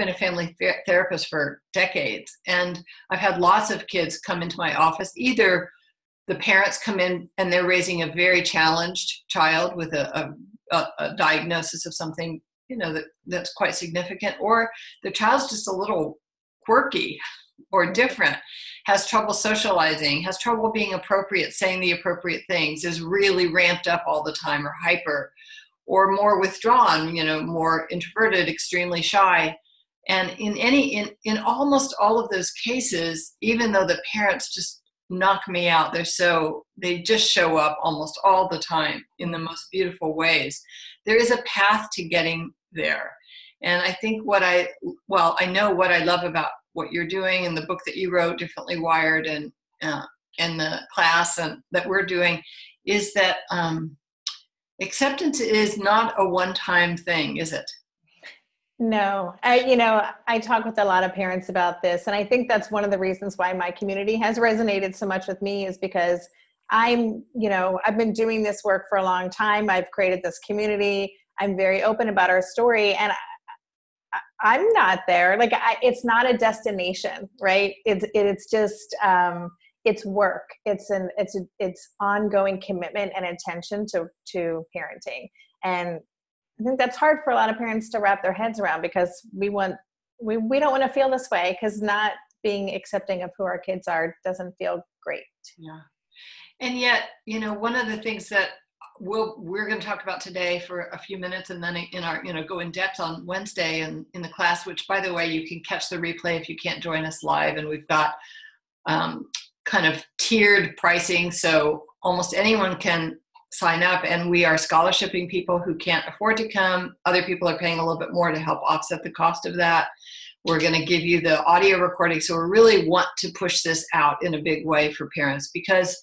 been a family therapist for decades, and I've had lots of kids come into my office. Either the parents come in and they're raising a very challenged child with a diagnosis of something, you know, that's quite significant, or the child's just a little quirky or different, has trouble socializing, has trouble being appropriate, saying the appropriate things, is really ramped up all the time or hyper, or more withdrawn, you know, more introverted, extremely shy. And in almost all of those cases, even though the parents just knock me out, they just show up almost all the time in the most beautiful ways. There is a path to getting there. And I think I know what I love about what you're doing and the book that you wrote, Differently Wired, and the class that we're doing, is that acceptance is not a one-time thing, is it? No. I talk with a lot of parents about this, and I think that's one of the reasons why my community has resonated so much with me, is because I've been doing this work for a long time. I've created this community. I'm very open about our story, and I'm not there. Like, it's not a destination, right? It's just, it's work. It's ongoing commitment and attention to parenting. And I think that's hard for a lot of parents to wrap their heads around, because we don't want to feel this way, because not being accepting of who our kids are doesn't feel great. Yeah. And yet, one of the things that we're going to talk about today for a few minutes, and then in our, go in depth on Wednesday and in the class, which, by the way, you can catch the replay if you can't join us live. And we've got kind of tiered pricing, so almost anyone can sign up, and we are scholarshiping people who can't afford to come. Other people are paying a little bit more to help offset the cost of that. We're going to give you the audio recording. So we really want to push this out in a big way for parents, because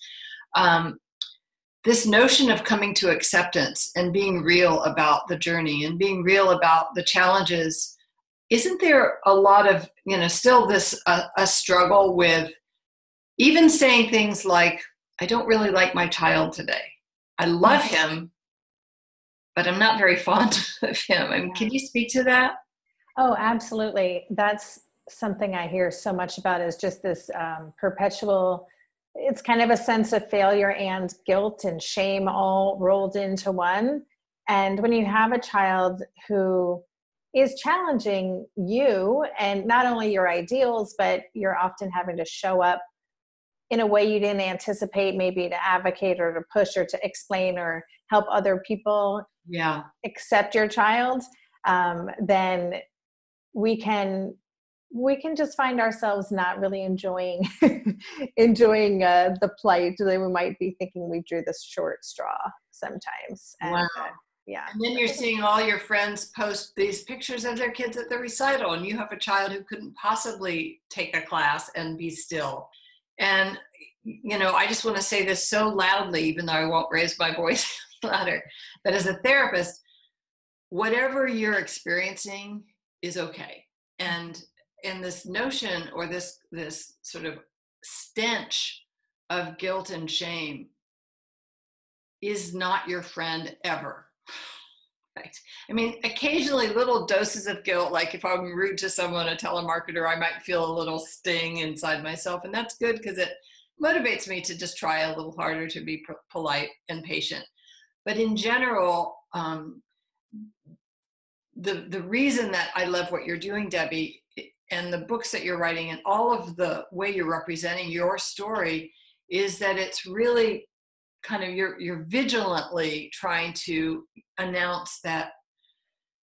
this notion of coming to acceptance and being real about the journey and being real about the challenges, isn't there a lot of, still this a struggle with even saying things like, I don't really like my child today. I love him, but I'm not very fond of him. I mean, can you speak to that? Oh, absolutely. That's something I hear so much about, is just this perpetual, it's kind of a sense of failure and guilt and shame all rolled into one. And when you have a child who is challenging you, and not only your ideals, but you're often having to show up in a way you didn't anticipate, maybe to advocate or to push or to explain or help other people accept your child, then we can just find ourselves not really enjoying the plight that we might be thinking we drew this short straw sometimes. And, wow. And then you're seeing all your friends post these pictures of their kids at the recital, and you have a child who couldn't possibly take a class and be still. And, I just want to say this so loudly, even though I won't raise my voice louder, that as a therapist, whatever you're experiencing is okay. And this notion, or this sort of stench of guilt and shame, is not your friend ever. Right? I mean, occasionally little doses of guilt, like if I'm rude to someone, a telemarketer, I might feel a little sting inside myself. And that's good, because it motivates me to just try a little harder to be polite and patient. But in general, the reason that I love what you're doing, Debbie, and the books that you're writing, and all of the way you're representing your story, is that it's really kind of, you're vigilantly trying to announce that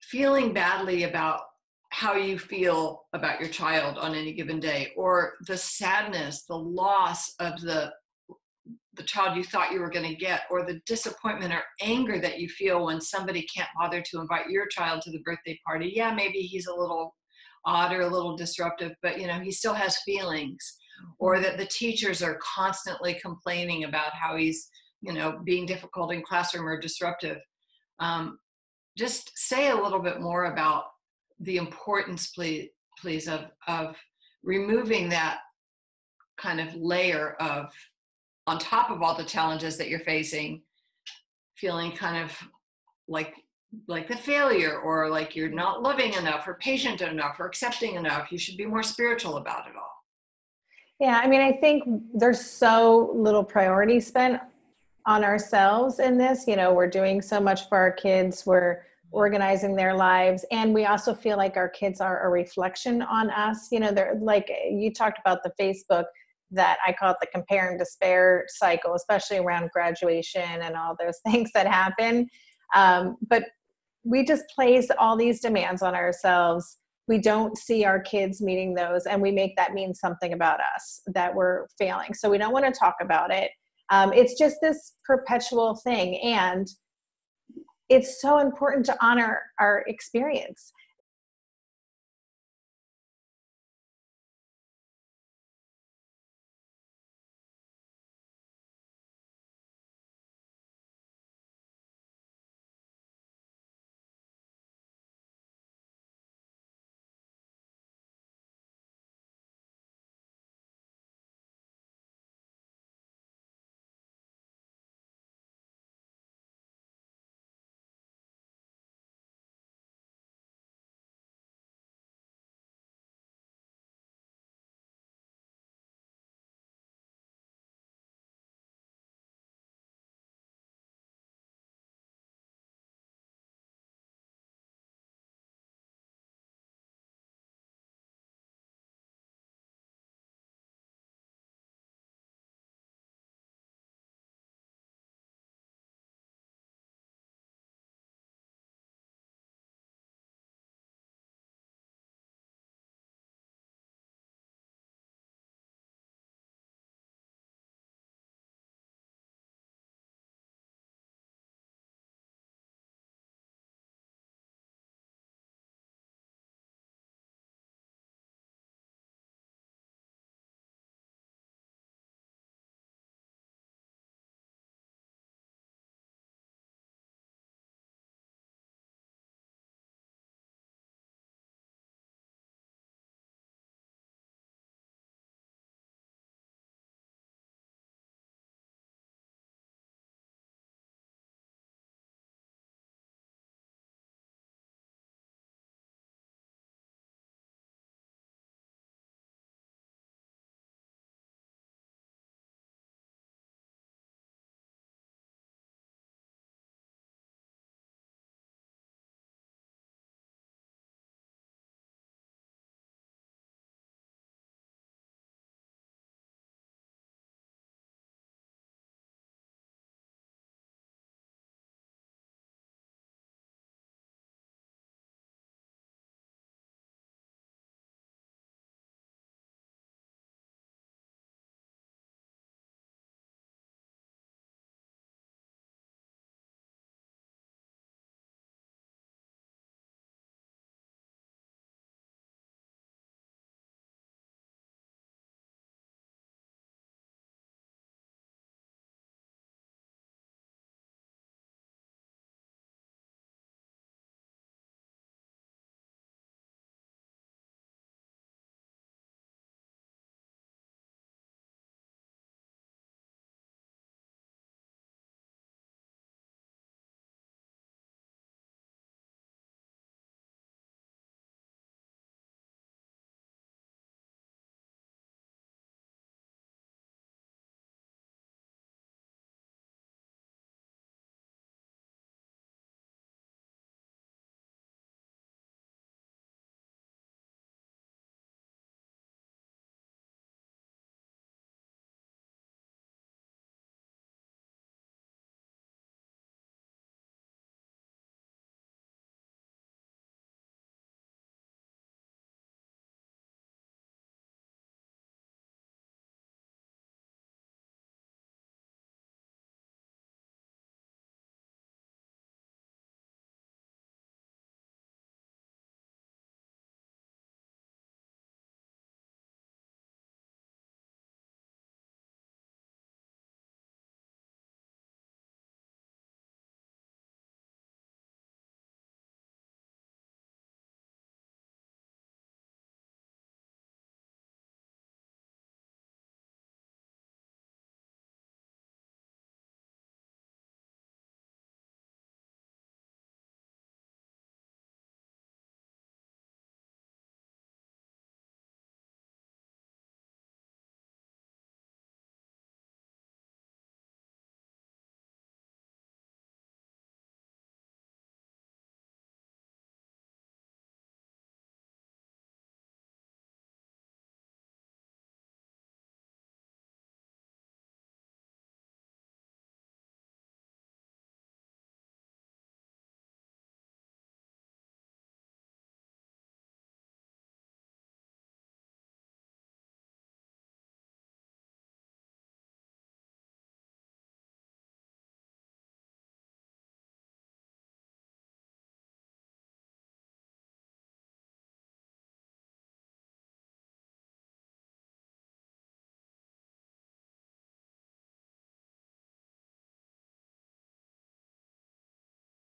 feeling badly about how you feel about your child on any given day, or the sadness, the loss of the child you thought you were going to get, or the disappointment or anger that you feel when somebody can't bother to invite your child to the birthday party. Yeah, maybe he's a little odd or a little disruptive, but he still has feelings. Or that the teachers are constantly complaining about how he's, being difficult in classroom or disruptive. Just say a little bit more about the importance, please, of removing that kind of layer of, on top of all the challenges that you're facing, feeling kind of like like the failure, or like you're not loving enough or patient enough or accepting enough. You should be more spiritual about it all. Yeah, I mean, I think there's so little priority spent on ourselves in this. You know, we're doing so much for our kids. We're organizing their lives. And we also feel like our kids are a reflection on us. You know, they're like, you talked about the Facebook, that I call it the compare and despair cycle, especially around graduation and all those things that happen. But we just place all these demands on ourselves. We don't see our kids meeting those, and we make that mean something about us, that we're failing. So we don't want to talk about it. It's just this perpetual thing. And it's so important to honor our experience.